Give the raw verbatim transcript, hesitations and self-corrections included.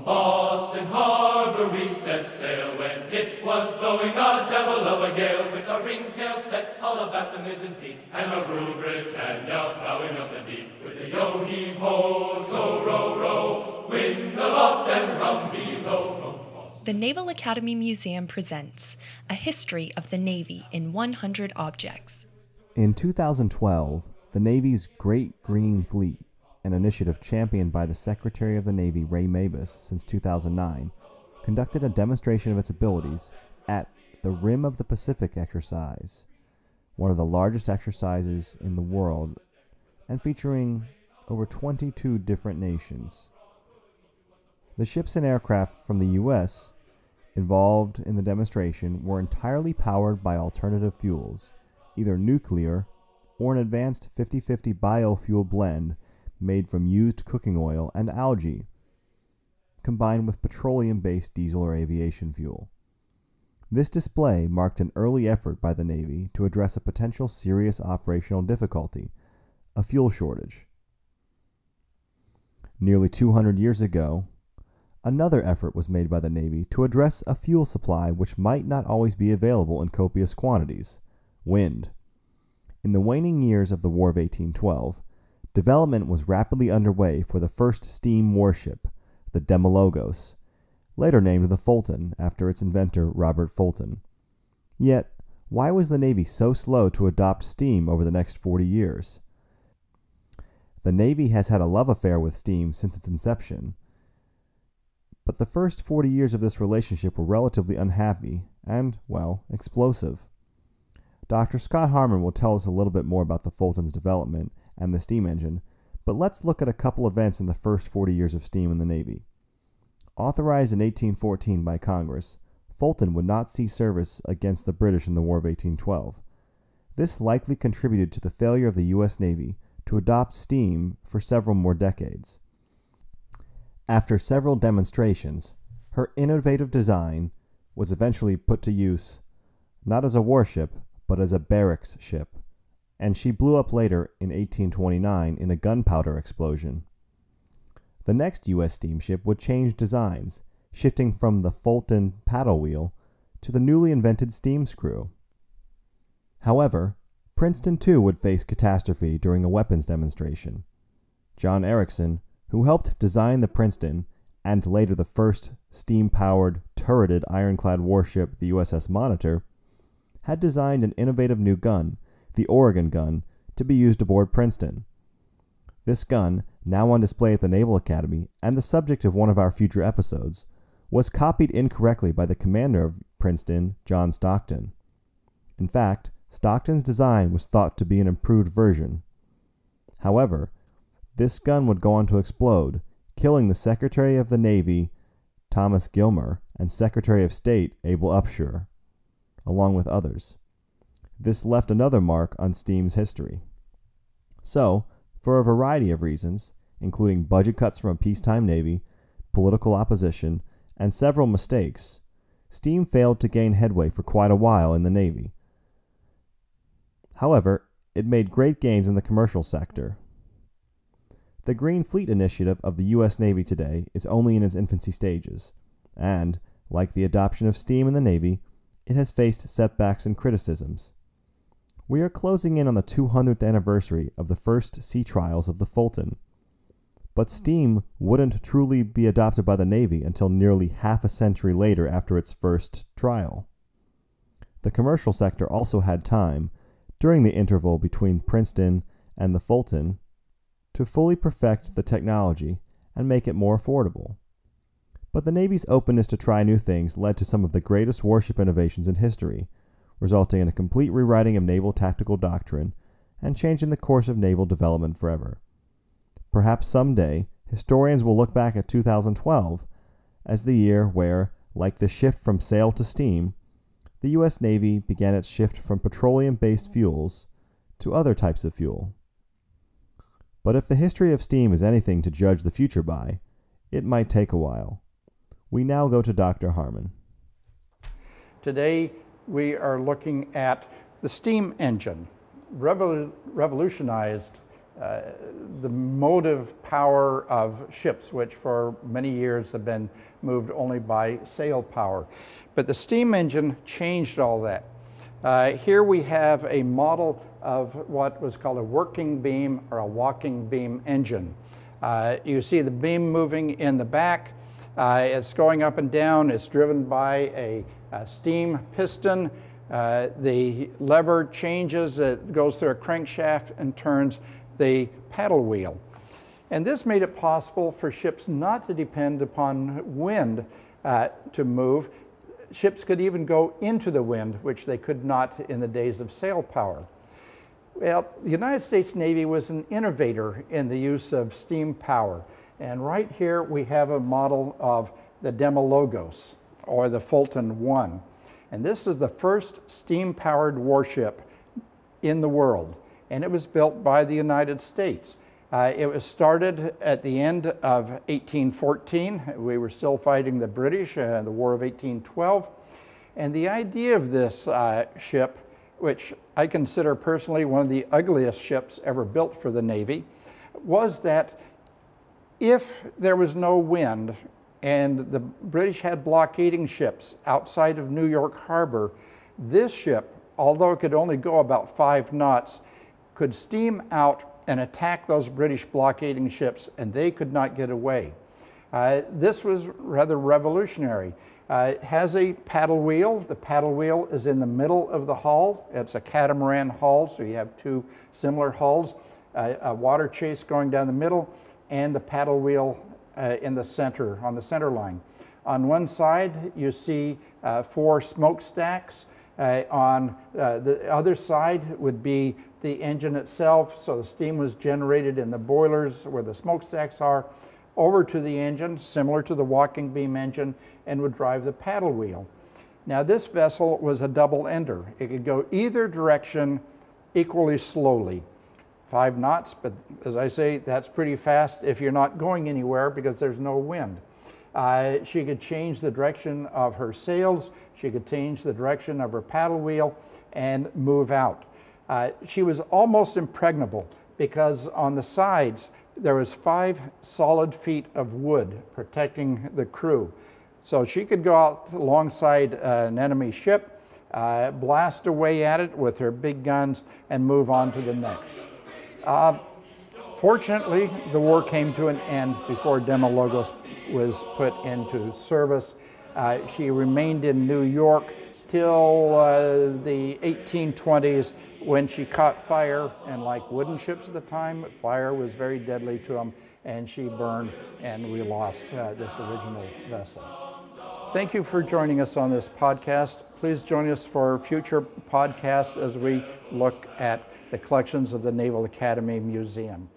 From Boston Harbor we set sail when it was blowing a devil of a gale, with a ringtail set all abaft the mizzen peak, and a Rue Britannia plowing up the deep, with a yo-heave-ho, to-row-row, wind aloft and rum below. The Naval Academy Museum presents A History of the Navy in one hundred Objects. In two thousand twelve, the Navy's Great Green Fleet, an initiative championed by the Secretary of the Navy, Ray Mabus, since two thousand nine, conducted a demonstration of its abilities at the Rim of the Pacific exercise, one of the largest exercises in the world, and featuring over twenty-two different nations. The ships and aircraft from the U S involved in the demonstration were entirely powered by alternative fuels, either nuclear or an advanced fifty fifty biofuel blend made from used cooking oil and algae, combined with petroleum-based diesel or aviation fuel. This display marked an early effort by the Navy to address a potential serious operational difficulty, a fuel shortage. Nearly two hundred years ago, another effort was made by the Navy to address a fuel supply which might not always be available in copious quantities, wind. In the waning years of the War of eighteen twelve, development was rapidly underway for the first steam warship, the Demologos, later named the Fulton after its inventor Robert Fulton. Yet, why was the Navy so slow to adopt steam over the next forty years? The Navy has had a love affair with steam since its inception, but the first forty years of this relationship were relatively unhappy and, well, explosive. Doctor Scott Harmon will tell us a little bit more about the Fulton's development and the steam engine, but let's look at a couple events in the first forty years of steam in the Navy. Authorized in eighteen fourteen by Congress, Fulton would not see service against the British in the War of eighteen twelve. This likely contributed to the failure of the U S Navy to adopt steam for several more decades. After several demonstrations, her innovative design was eventually put to use, not as a warship, but as a barracks ship, and she blew up later in eighteen twenty-nine in a gunpowder explosion. The next U S steamship would change designs, shifting from the Fulton paddle wheel to the newly invented steam screw. However, Princeton too would face catastrophe during a weapons demonstration. John Ericsson, who helped design the Princeton and later the first steam-powered, turreted ironclad warship, the U S S Monitor, had designed an innovative new gun, the Oregon gun, to be used aboard Princeton. This gun, now on display at the Naval Academy and the subject of one of our future episodes, was copied incorrectly by the commander of Princeton, John Stockton. In fact, Stockton's design was thought to be an improved version. However, this gun would go on to explode, killing the Secretary of the Navy, Thomas Gilmer, and Secretary of State, Abel Upshur, along with others. This left another mark on steam's history. So, for a variety of reasons, including budget cuts from a peacetime Navy, political opposition, and several mistakes, steam failed to gain headway for quite a while in the Navy. However, it made great gains in the commercial sector. The Green Fleet initiative of the U S Navy today is only in its infancy stages, and, like the adoption of steam in the Navy, it has faced setbacks and criticisms. We are closing in on the two hundredth anniversary of the first sea trials of the Fulton, but steam wouldn't truly be adopted by the Navy until nearly half a century later after its first trial. The commercial sector also had time, during the interval between Princeton and the Fulton, to fully perfect the technology and make it more affordable. But the Navy's openness to try new things led to some of the greatest warship innovations in history, resulting in a complete rewriting of naval tactical doctrine and changing the course of naval development forever. Perhaps someday, historians will look back at two thousand twelve as the year where, like the shift from sail to steam, the U S Navy began its shift from petroleum-based fuels to other types of fuel. But if the history of steam is anything to judge the future by, it might take a while. We now go to Doctor Harmon. Today, we are looking at the steam engine, revol revolutionized uh, the motive power of ships, which for many years have been moved only by sail power. But the steam engine changed all that. Uh, here we have a model of what was called a working beam or a walking beam engine. Uh, you see the beam moving in the back. Uh, it's going up and down. It's driven by a, a steam piston. Uh, the lever changes. It goes through a crankshaft and turns the paddle wheel. And this made it possible for ships not to depend upon wind uh, to move. Ships could even go into the wind, which they could not in the days of sail power. Well, the United States Navy was an innovator in the use of steam power. And right here we have a model of the Demologos, or the Fulton one. And this is the first steam-powered warship in the world. And it was built by the United States. Uh, it was started at the end of eighteen fourteen. We were still fighting the British in uh, the War of eighteen twelve. And the idea of this uh, ship, which I consider personally one of the ugliest ships ever built for the Navy, was that if there was no wind and the British had blockading ships outside of New York Harbor, this ship, although it could only go about five knots, could steam out and attack those British blockading ships, and they could not get away. Uh, this was rather revolutionary. Uh, it has a paddle wheel. The paddle wheel is in the middle of the hull. It's a catamaran hull, so you have two similar hulls, uh, a water chase going down the middle, and the paddle wheel uh, in the center, on the center line. On one side, you see uh, four smokestacks. Uh, on uh, the other side would be the engine itself, so the steam was generated in the boilers where the smokestacks are, over to the engine, similar to the walking beam engine, and would drive the paddle wheel. Now this vessel was a double-ender. It could go either direction equally slowly. Five knots, but as I say, that's pretty fast if you're not going anywhere because there's no wind. Uh, she could change the direction of her sails, she could change the direction of her paddle wheel, and move out. Uh, she was almost impregnable because on the sides there was five solid feet of wood protecting the crew. So she could go out alongside uh, an enemy ship, uh, blast away at it with her big guns, and move on to the next. Uh, fortunately, the war came to an end before Demologos was put into service. Uh, she remained in New York till uh, the eighteen twenties, when she caught fire, and like wooden ships at the time, fire was very deadly to them, and she burned, and we lost uh, this original vessel. Thank you for joining us on this podcast. Please join us for future podcasts as we look at the collections of the Naval Academy Museum.